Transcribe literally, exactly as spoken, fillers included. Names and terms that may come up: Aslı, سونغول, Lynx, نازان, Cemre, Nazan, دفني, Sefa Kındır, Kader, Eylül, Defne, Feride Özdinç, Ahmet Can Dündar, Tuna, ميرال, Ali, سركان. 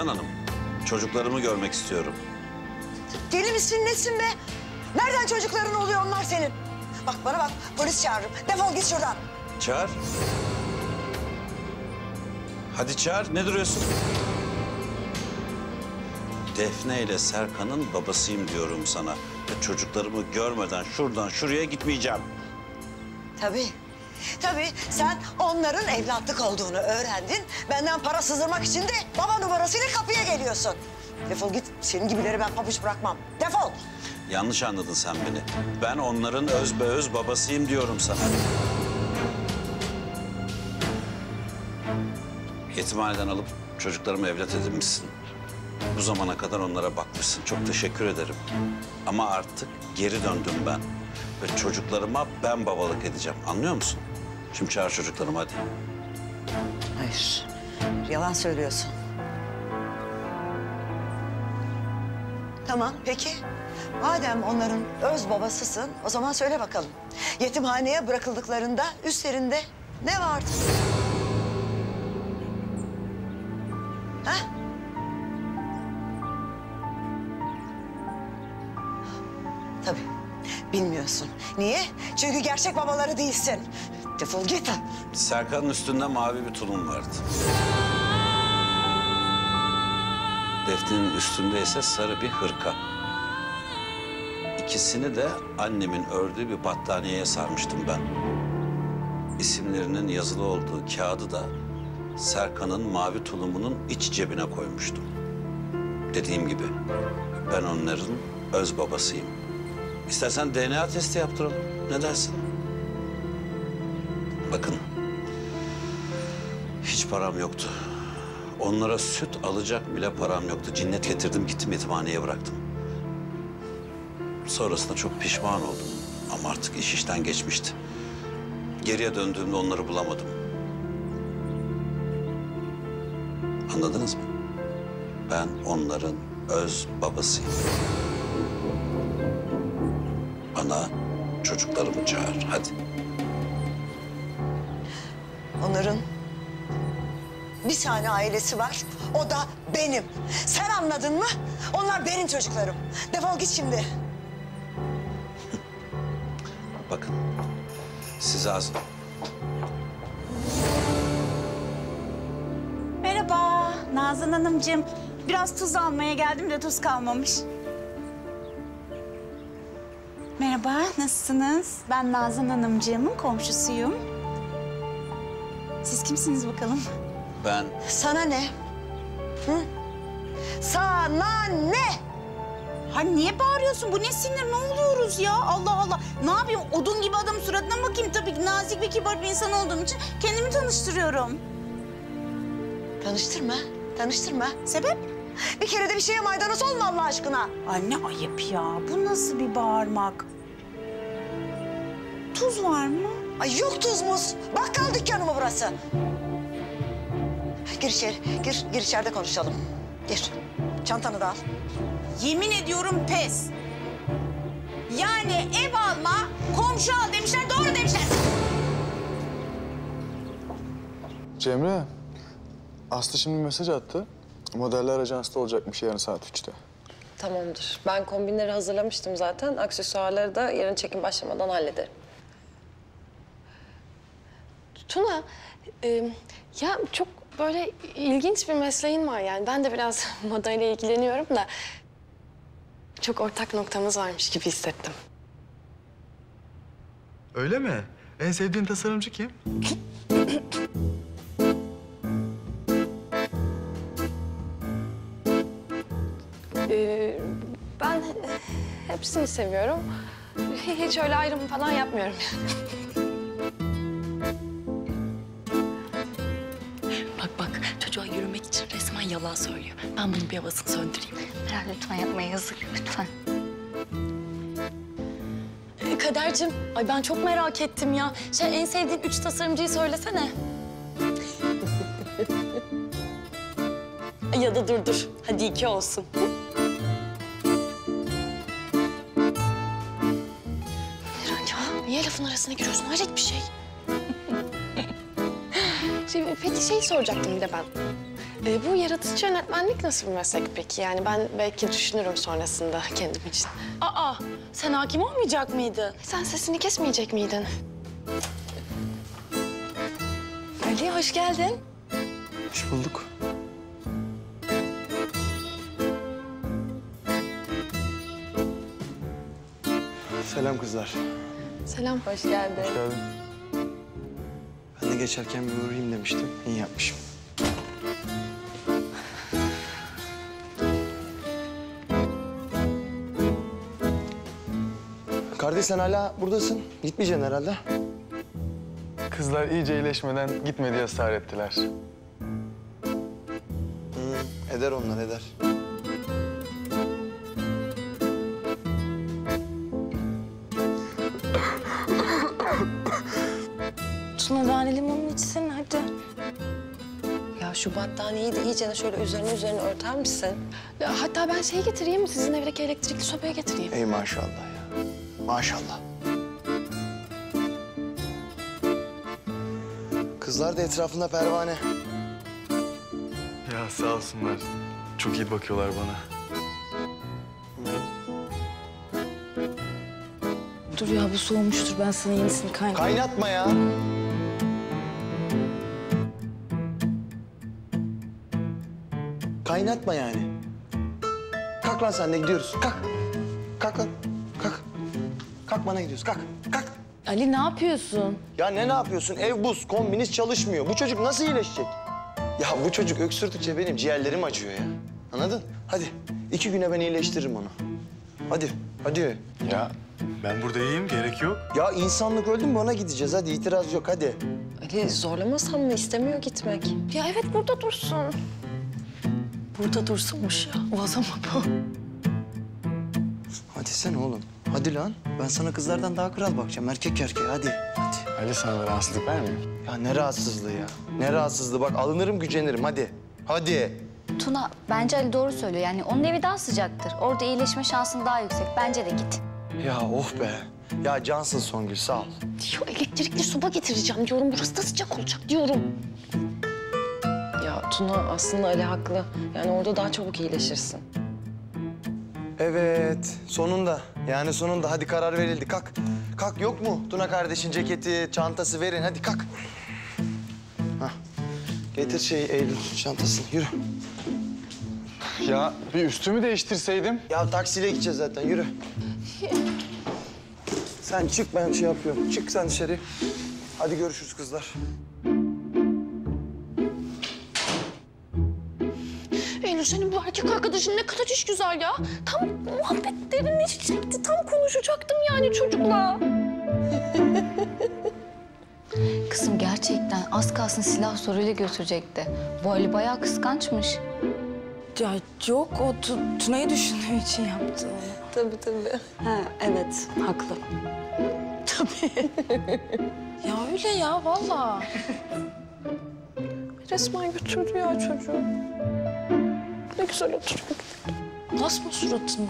Sultan Hanım. Çocuklarımı görmek istiyorum. Deli misin, nesin be? Nereden çocukların oluyor onlar senin? Bak bana bak, polis çağırırım. Defol git şuradan. Çağır. Hadi çağır, ne duruyorsun? Defne ile Serkan'ın babasıyım diyorum sana. Ve çocuklarımı görmeden şuradan şuraya gitmeyeceğim. Tabii. Tabii sen onların evlatlık olduğunu öğrendin. Benden para sızdırmak için de baba numarasıyla kapıya geliyorsun. Defol git. Senin gibileri ben pabuç bırakmam. Defol. Yanlış anladın sen beni. Ben onların özbeöz babasıyım diyorum sana. Yetimhaneden alıp çocuklarımı evlat edinmişsin. Bu zamana kadar onlara bakmışsın. Çok teşekkür ederim. Ama artık geri döndüm ben. Ve çocuklarıma ben babalık edeceğim. Anlıyor musun? Şimdi çağır çocuklarımı hadi. Hayır. Yalan söylüyorsun. Tamam peki. Madem onların öz babasısın o zaman söyle bakalım. Yetimhaneye bırakıldıklarında üstlerinde ne vardı? Ha? Tabii. Bilmiyorsun. Niye? Çünkü gerçek babaları değilsin. Defol git. Serkan'ın üstünde mavi bir tulum vardı. Defne'nin üstünde ise sarı bir hırka. İkisini de annemin ördüğü bir battaniyeye sarmıştım ben. İsimlerinin yazılı olduğu kağıdı da Serkan'ın mavi tulumunun iç cebine koymuştum. Dediğim gibi ben onların öz babasıyım. İstersen D N A testi yaptıralım. Ne dersin? Bakın, hiç param yoktu. Onlara süt alacak bile param yoktu. Cinnet getirdim, gittim yetimhaneye bıraktım. Sonrasında çok pişman oldum. Ama artık iş işten geçmişti. Geriye döndüğümde onları bulamadım. Anladınız mı? Ben onların öz babasıyım. Ana, çocuklarımı çağır, hadi. Onların bir tane ailesi var, o da benim. Sen anladın mı? Onlar benim çocuklarım. Defol git şimdi. Bakın, size az... Merhaba, Nazan Hanımcığım. Biraz tuz almaya geldim de tuz kalmamış. Merhaba, nasılsınız? Ben Nazan Hanımcığımın komşusuyum. Siz kimsiniz bakalım? Ben... Sana ne? Hı? Sana ne? Ha niye bağırıyorsun? Bu ne sinir? Ne oluyoruz ya? Allah Allah. Ne yapayım? Odun gibi adamın suratına bakayım. Tabii ki nazik ve kibar bir insan olduğum için kendimi tanıştırıyorum. Tanıştırma, tanıştırma. Sebep? Bir kere de bir şeye maydanoz olma Allah aşkına. Anne ayıp ya. Bu nasıl bir bağırmak? Tuz var mı? Ay yok tuz muz. Bakkal dükkanı mı burası? Gir içeri. Gir, gir içeride konuşalım. Gir. Çantanı da al. Yemin ediyorum pes. Yani ev alma, komşu al demişler, doğru demişler. Cemre, Aslı şimdi mesaj attı. Modeller ajansta olacakmış yarın saat üçte. Tamamdır. Ben kombinleri hazırlamıştım zaten. Aksesuarları da yarın çekim başlamadan hallederim. Tuna, e, ya çok böyle ilginç bir mesleğin var yani. Ben de biraz modayla ilgileniyorum da... ...çok ortak noktamız varmış gibi hissettim. Öyle mi? En sevdiğin tasarımcı kim? Ben hepsini seviyorum. Hiç öyle ayrım falan yapmıyorum yani. Bak bak, çocuğa yürümek için resmen yalan söylüyor. Ben bunun bir havasını söndüreyim. Meral lütfen yapmaya yazık, lütfen. Ee, Kaderciğim, ay ben çok merak ettim ya. Sen en sevdiğin üç tasarımcıyı söylesene. Ya da dur dur, hadi iki olsun. Niye lafın arasına giriyorsun? Hayret bir şey. Şimdi peki şey soracaktım bir de ben. E, bu yaratıcı yönetmenlik nasıl bir meslek peki? Yani ben belki düşünürüm sonrasında kendim için. Aa, sen hakim olmayacak mıydın? Sen sesini kesmeyecek miydin? Ali, hoş geldin. Hoş bulduk. Selam kızlar. Selam. Hoş geldin. Hoş geldin. Ben de geçerken bir uğrayayım demiştim. İyi yapmışım. Kardeş sen hala buradasın. Gitmeyeceksin herhalde. Kızlar iyice iyileşmeden gitme diye ısrar ettiler. Hmm, eder onlar, eder. Tuna tane limonunu içsin hadi. Ya şu battaniyeyi de iyice şöyle üzerine üzerine örter misin? Ya, hatta ben şey getireyim mi? Sizin evdeki elektrikli sopayı getireyim. Ey maşallah ya. Maşallah. Kızlar da etrafında pervane. Ya sağ olsunlar. Çok iyi bakıyorlar bana. Dur ya bu soğumuştur. Ben sana yenisini kaynatayım. Kaynatma ya. Kaynatma yani. Kalk lan sen de gidiyoruz. Kalk. Kalk lan. Kalk. Kalk bana gidiyoruz. Kalk. Kalk. Ali ne yapıyorsun? Ya ne ne yapıyorsun? Ev buz, kombiniz çalışmıyor. Bu çocuk nasıl iyileşecek? Ya bu çocuk öksürdükçe benim ciğerlerim acıyor ya. Anladın? Hadi iki güne ben iyileştiririm onu. Hadi, hadi. Ya ben burada iyiyim, gerek yok. Ya insanlık öldü mü ona gideceğiz. Hadi itiraz yok, hadi. Ali zorlamasan mı? İstemiyor gitmek. Ya evet burada dursun. Burada dursunmuş ya. Vaza mı bu? Hadi sen oğlum. Hadi lan. Ben sana kızlardan daha kral bakacağım. Erkek erkeğe hadi. Hadi. Ali sana rahatsızlık vermiyor. Ya ne rahatsızlığı ya. Ne rahatsızlığı. Bak alınırım gücenirim. Hadi. Hadi. Tuna bence Ali doğru söylüyor. Yani onun evi daha sıcaktır. Orada iyileşme şansın daha yüksek. Bence de git. Ya oh be. Ya cansın Songül sağ ol. Diyor elektrikli soba getireceğim diyorum. Burası da sıcak olacak diyorum. Ya Tuna aslında Ali haklı. Yani orada daha çabuk iyileşirsin. Evet, sonunda. Yani sonunda. Hadi karar verildi. Kalk. Kalk yok mu? Tuna kardeşin ceketi, çantası verin. Hadi kalk. Hah. Getir şeyi Eylül çantasını. Yürü. Ya bir üstümü değiştirseydim. Ya taksiyle gideceğiz zaten. Yürü. Sen çık ben şey yapıyorum. Çık sen dışarı. Hadi görüşürüz kızlar. Senin bu erkek arkadaşın ne kadar iş güzel ya. Tam muhabbetlerini çekti. Tam konuşacaktım yani çocukla. Kızım gerçekten az kalsın silah soruyla götürecekti. Bu Ali bayağı kıskançmış. Ya yok o Tuna'yı düşündüğü için yaptı onu. Tabii tabii. Ha, evet haklı. Tabii. Ya öyle ya vallahi. Resmen götürdü ya çocuğu. Ne güzel oturuyor. Basma suratını.